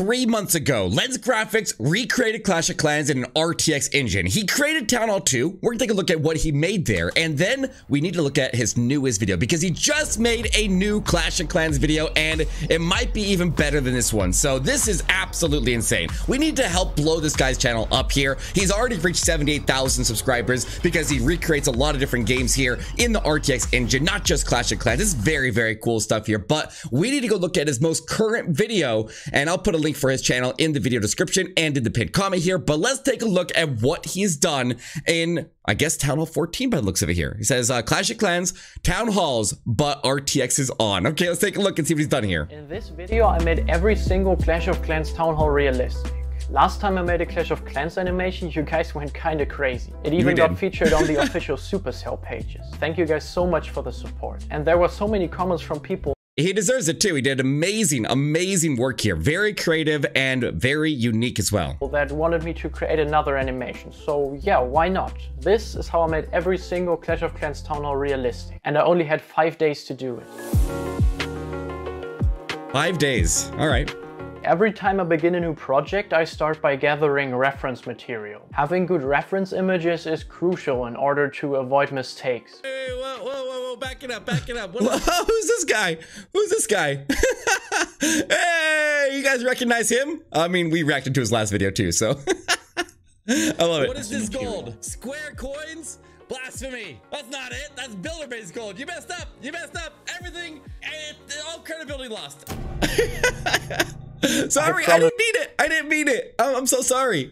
3 months ago, Lens Graphics recreated Clash of Clans in an RTX engine. He created Town Hall 2. We're gonna take a look at what he made there, and then we need to look at his newest video because he just made a new Clash of Clans video, and it might be even better than this one. So this is absolutely insane. We need to help blow this guy's channel up here. He's already reached 78,000 subscribers because he recreates a lot of different games here in the RTX engine, not just Clash of Clans. This is very, very cool stuff here, but we need to go look at his most current video, and I'll put a link for his channel in the video description and in the pinned comment here. But let's take a look at what he's done in, I guess, Town Hall 14 by the looks of it here. He says, Clash of Clans, Town Halls, but RTX is on. Okay, let's take a look and see what he's done here. In this video, I made every single Clash of Clans Town Hall realistic. Last time I made a Clash of Clans animation, you guys went kinda crazy. It even got featured on the official Supercell pages. Thank you guys so much for the support. And there were so many comments from people. He deserves it too. He did amazing, amazing work here. Very creative and very unique as well. That wanted me to create another animation. So yeah, why not? This is how I made every single Clash of Clans Town Hall realistic. And I only had 5 days to do it. 5 days. All right. Every time I begin a new project, I start by gathering reference material. Having good reference images is crucial in order to avoid mistakes. Hey, whoa, whoa, whoa, whoa, back it up, back it up. Whoa, who's this guy? Who's this guy? Hey, you guys recognize him? I mean, we reacted to his last video too, so. I love it. What is this gold? Square coins? Blasphemy. That's not it. That's builder-based gold. You messed up. You messed up. Everything, all credibility lost. Sorry, I didn't mean it. I didn't mean it. I'm so sorry.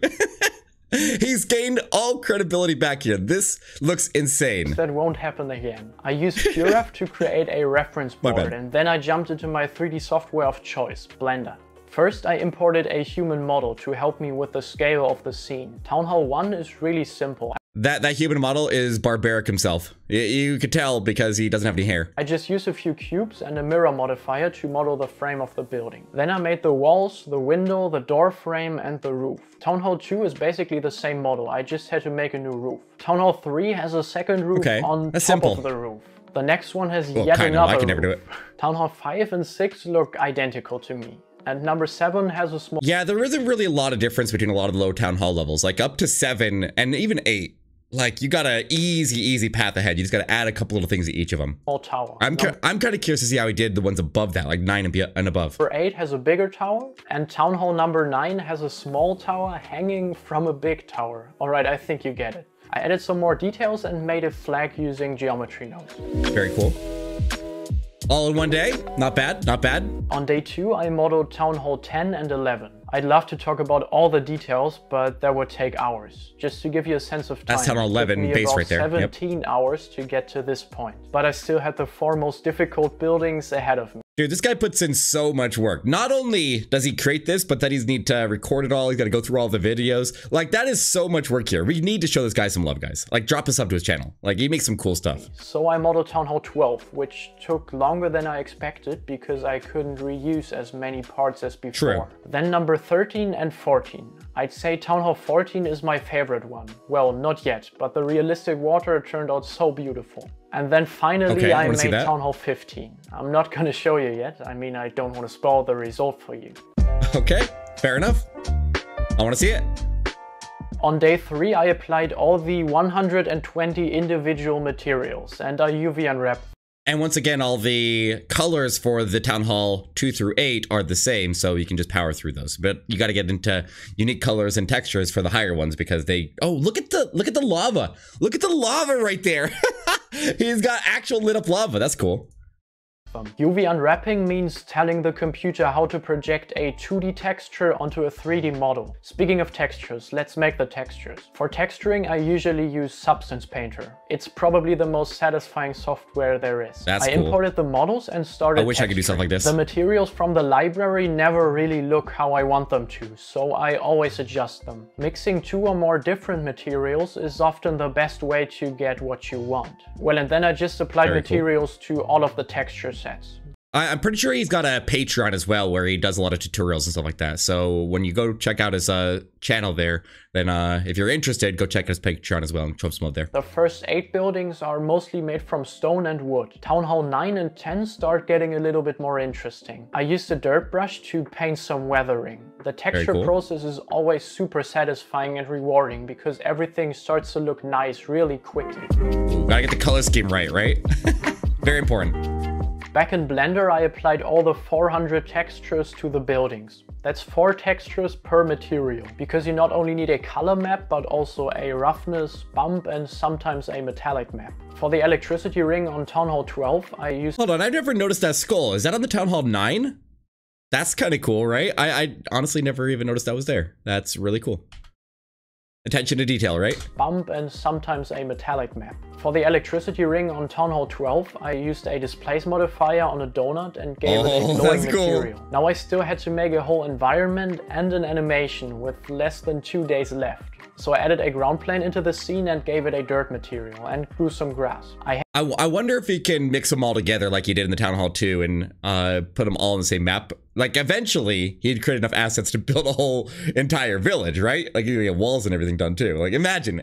He's gained all credibility back here. This looks insane. That won't happen again. I used Giraffe to create a reference board, and then I jumped into my 3D software of choice, Blender. First, I imported a human model to help me with the scale of the scene. Town Hall 1 is really simple. That human model is barbaric himself. You could tell because he doesn't have any hair. I just used a few cubes and a mirror modifier to model the frame of the building. Then I made the walls, the window, the door frame, and the roof. Town Hall 2 is basically the same model. I just had to make a new roof. Town Hall 3 has a second roof on top of the roof. The next one has yet another I can never do it. Town Hall 5 and 6 look identical to me. And number 7 has a small... Yeah, there isn't really a lot of difference between a lot of the low Town Hall levels. Like up to 7 and even 8. Like, you got an easy, easy path ahead. You just got to add a couple little things to each of them. Small tower. I'm kind of curious to see how he did the ones above that, like 9 and above. Number 8 has a bigger tower, and Town Hall number 9 has a small tower hanging from a big tower. All right, I think you get it. I added some more details and made a flag using geometry nodes. Very cool. All in one day. Not bad, not bad. On day 2, I modeled Town Hall 10 and 11. I'd love to talk about all the details, but that would take hours. Just to give you a sense of time, that's Town Hall 11 base right there. 17 hours to get to this point. But I still had the 4 most difficult buildings ahead of me. Dude, this guy puts in so much work. Not only does he create this, but then he's need to record it all. He's got to go through all the videos. Like, that is so much work here. We need to show this guy some love, guys. Like, drop a sub to his channel. Like, he makes some cool stuff. So I modeled Town Hall 12, which took longer than I expected because I couldn't reuse as many parts as before. True. Then number 13 and 14. I'd say Town Hall 14 is my favorite one. Well, not yet, but the realistic water turned out so beautiful. And then finally, I made Town Hall 15. I'm not gonna show you yet. I mean, I don't want to spoil the result for you. Okay, fair enough. I want to see it. On day 3, I applied all the 120 individual materials and I UV unwrapped. And once again, all the colors for the Town Hall 2 through 8 are the same, so you can just power through those. But you got to get into unique colors and textures for the higher ones because they... Oh, look at the lava. Look at the lava right there. He's got actual lit up lava. That's cool. UV unwrapping means telling the computer how to project a 2D texture onto a 3D model. Speaking of textures, let's make the textures. For texturing, I usually use Substance Painter. It's probably the most satisfying software there is. That's cool. I imported the models and started texturing. I wish I could do something like this. The materials from the library never really look how I want them to, so I always adjust them. Mixing 2 or more different materials is often the best way to get what you want. Well, and then I just applied materials to all of the textures. I'm pretty sure he's got a Patreon as well, where he does a lot of tutorials and stuff like that. So when you go check out his channel there, then if you're interested, go check out his Patreon as well and show some love there. The first 8 buildings are mostly made from stone and wood. Town Hall 9 and 10 start getting a little bit more interesting. I used a dirt brush to paint some weathering. The texture process is always super satisfying and rewarding because everything starts to look nice really quickly. Ooh, gotta get the color scheme right, right? Very important. Back in Blender, I applied all the 400 textures to the buildings. That's 4 textures per material, because you not only need a color map, but also a roughness, bump, and sometimes a metallic map. For the electricity ring on Town Hall 12, I used... Hold on, I never noticed that skull. Is that on the Town Hall 9? That's kind of cool, right? I honestly never even noticed that was there. That's really cool. Attention to detail, right? Bump and sometimes a metallic map. For the electricity ring on Town Hall 12, I used a displace modifier on a donut and gave it a glowing material. Cool. Now I still had to make a whole environment and an animation with less than 2 days left. So I added a ground plane into the scene and gave it a dirt material and grew some grass. I wonder if he can mix them all together like he did in the Town Hall 2 and put them all in the same map. Like, eventually, he'd create enough assets to build a whole entire village, right? Like, you get walls and everything done, too. Like, imagine.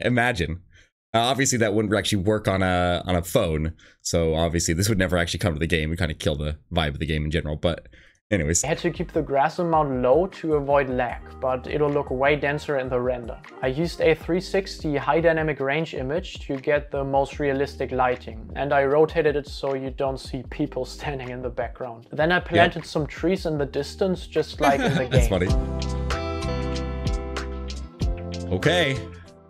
Obviously, that wouldn't actually work on a phone. So, obviously, this would never actually come to the game. It kind of kill the vibe of the game in general, but... Anyways. I had to keep the grass amount low to avoid lag, but it'll look way denser in the render. I used a 360 high dynamic range image to get the most realistic lighting, and I rotated it so you don't see people standing in the background. Then I planted some trees in the distance, just like in the game. That's funny. Okay.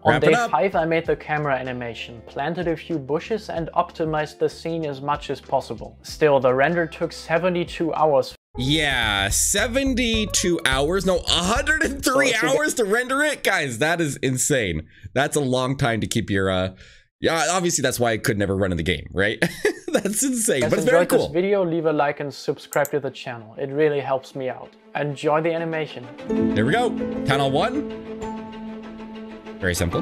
On day 5, I made the camera animation, planted a few bushes, and optimized the scene as much as possible. Still, the render took 72 hours. Yeah, 72 hours. No, 103 hours to render it, guys. That is insane. That's a long time to keep your. Yeah, obviously that's why it could never run in the game, right? That's insane, but it's very cool. If you enjoyed this video, leave a like and subscribe to the channel. It really helps me out. Enjoy the animation. There we go. Town Hall 1. Very simple.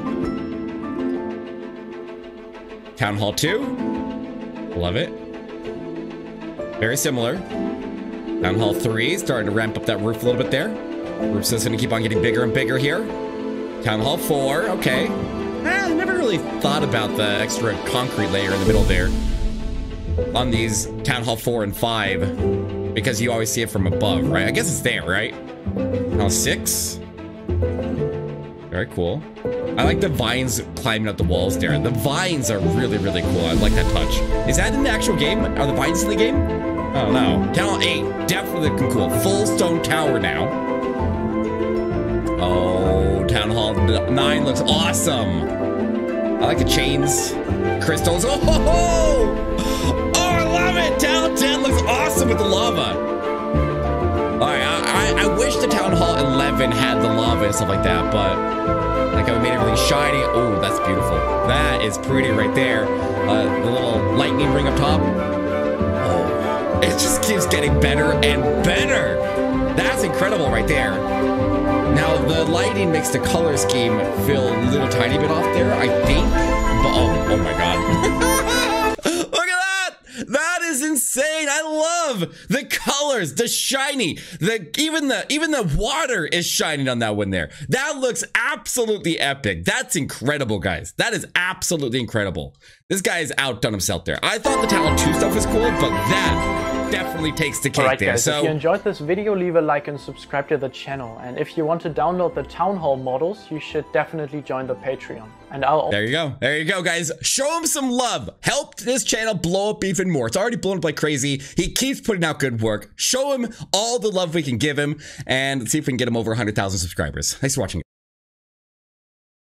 Town Hall 2. Love it. Very similar. Town Hall 3, starting to ramp up that roof a little bit there. Roof's just gonna keep on getting bigger and bigger here. Town Hall 4, okay. I never really thought about the extra concrete layer in the middle there on these Town Hall 4 and 5, because you always see it from above, right? I guess it's there, right? Town Hall 6. Very cool. I like the vines climbing up the walls there. The vines are really, really cool. I like that touch. Is that in the actual game? Are the vines in the game? Oh no. Town Hall 8, definitely looking cool. Full stone tower now. Oh, Town Hall 9 looks awesome. I like the chains, crystals. Oh, ho, ho! Oh, I love it. Town Hall 10 looks awesome with the lava. All right, I wish the Town Hall 11 had the lava and stuff like that, but like I made everything shiny. Oh, that's beautiful. That is pretty right there. The little lightning ring up top. It just keeps getting better and better. That's incredible right there. Now, the lighting makes the color scheme feel a little tiny bit off there, I think. But, oh my God. Look at that. That is insane. I love the colors, the shiny, even the water is shining on that one there. That looks absolutely epic. That's incredible, guys. That is absolutely incredible. This guy has outdone himself there. I thought the Town Hall 2 stuff was cool, but that... definitely takes the cake. All right, there, guys, so if you enjoyed this video, leave a like and subscribe to the channel, and if you want to download the Town Hall models, you should definitely join the Patreon, and I'll there you go guys, show him some love, help this channel blow up even more. It's already blown up like crazy. He keeps putting out good work. Show him all the love we can give him and see if we can get him over 100,000 subscribers. Thanks for watching, guys.